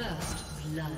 First blood.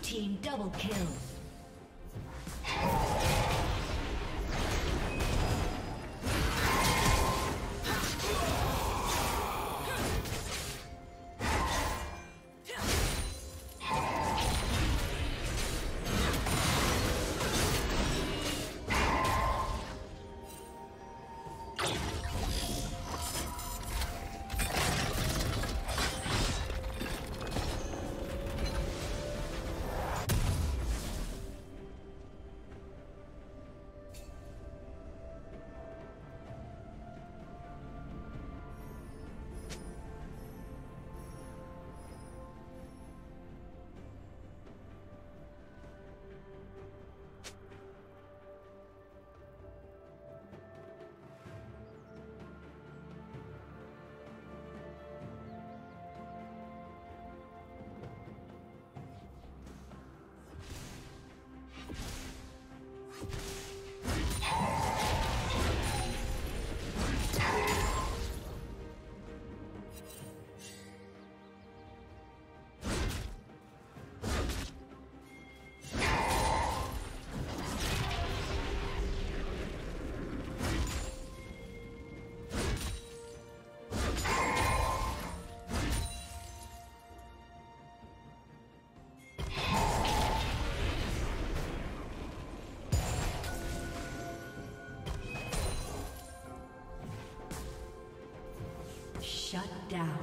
Team double kill. Shut down.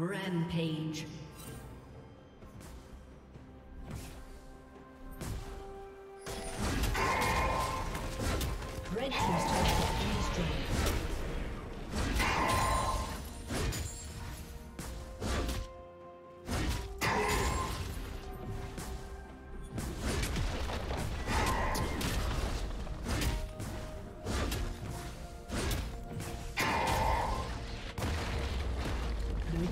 Rampage. Red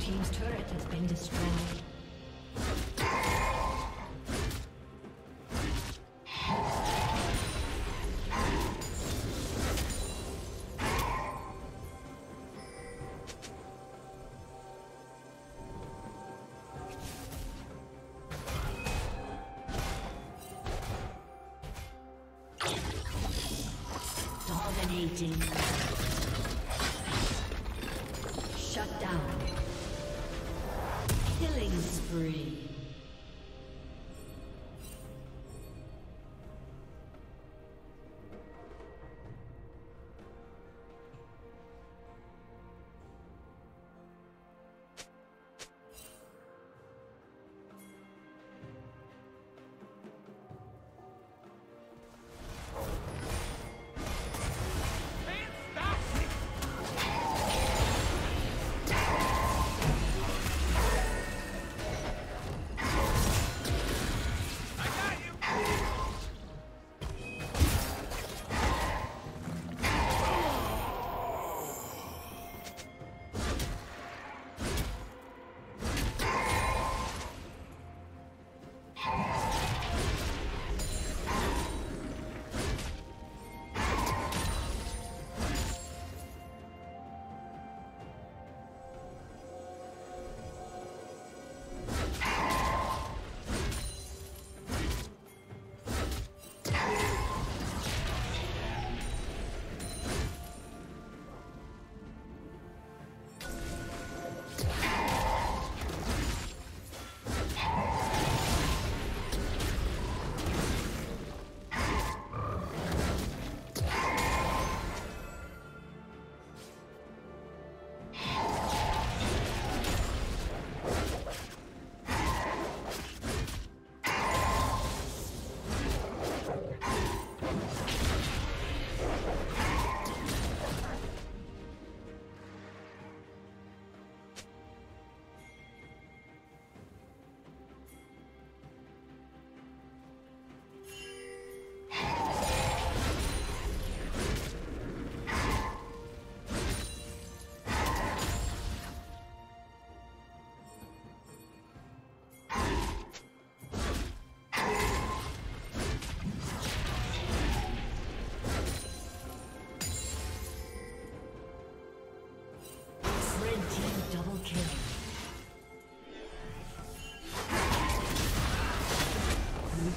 team's turret has been destroyed. Shut down. Killing spree.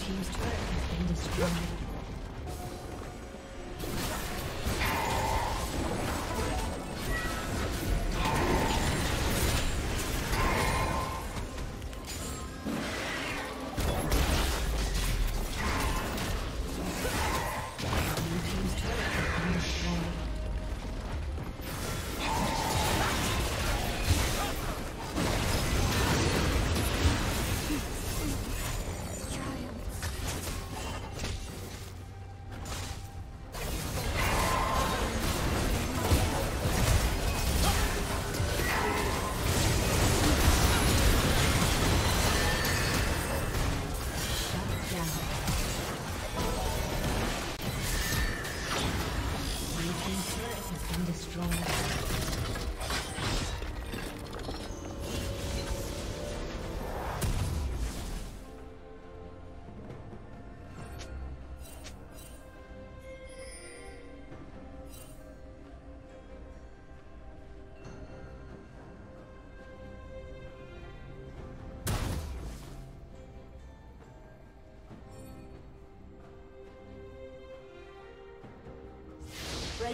Team's turret has been destroyed. Red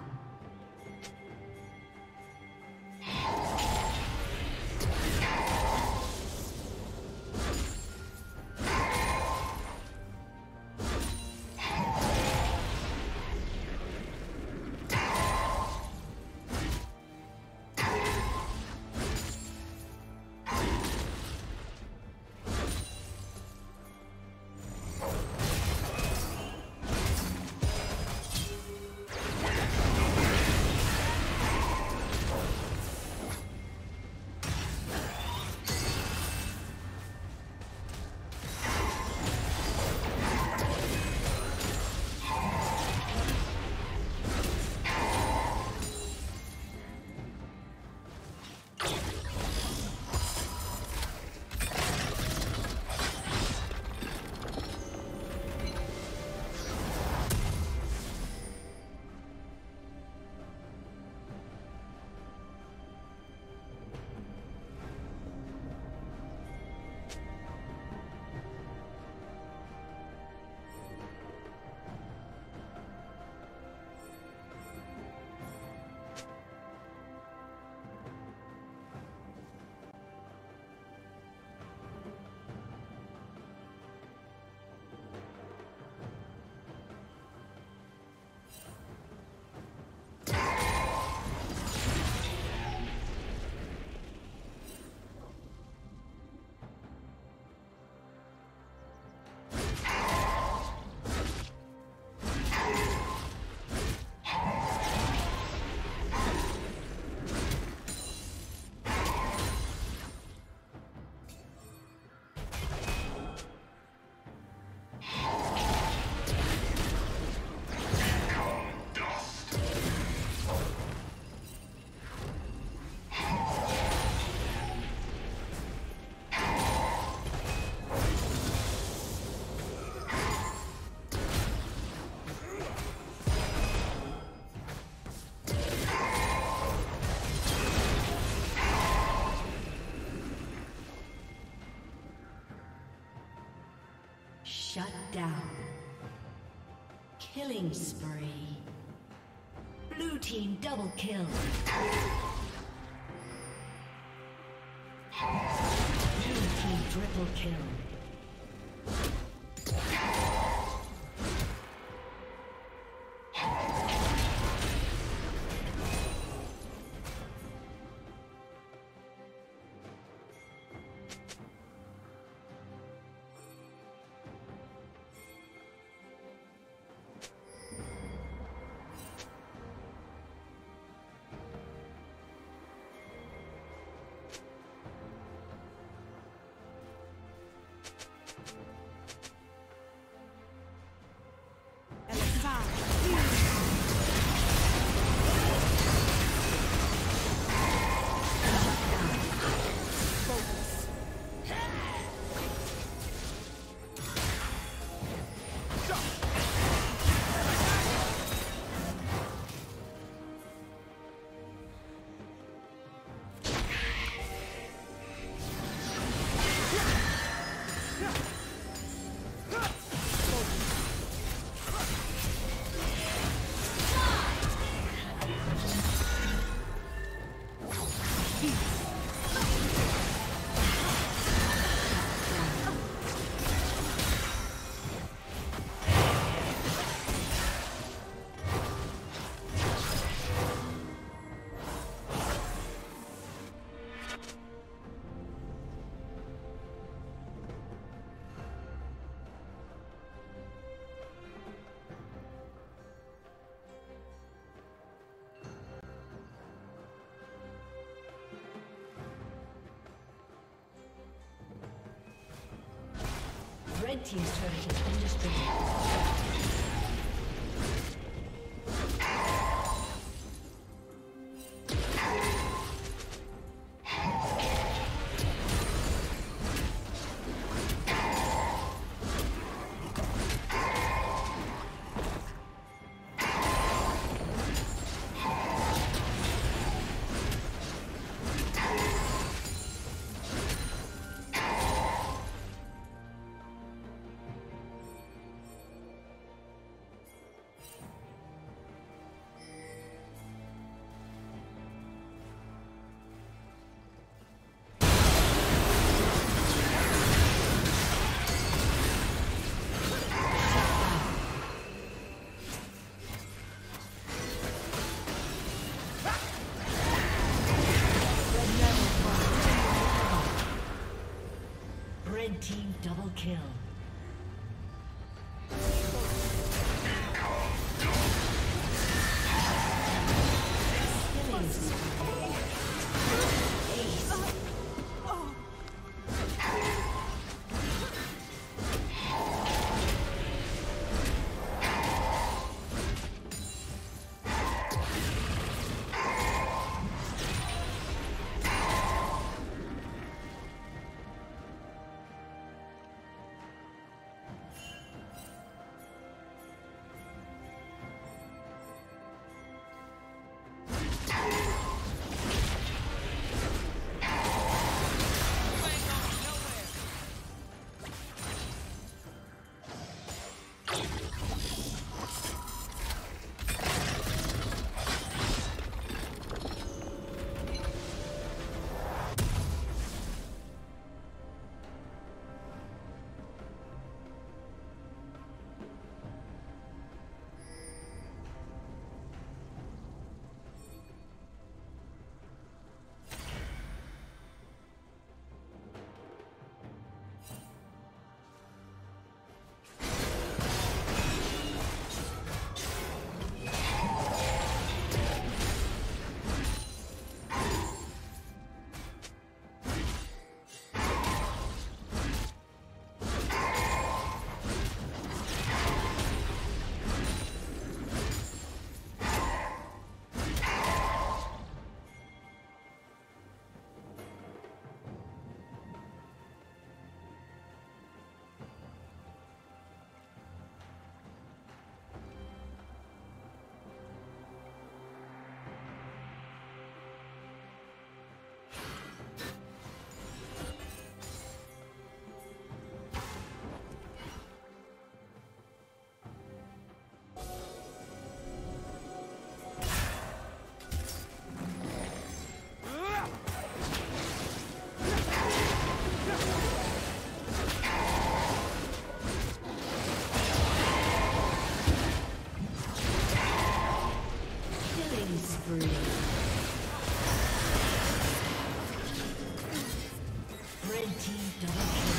Shut down. Killing spree. Blue team double kill. Blue team triple kill. Red team's turret has been destroyed. Team double kill. Team double kill.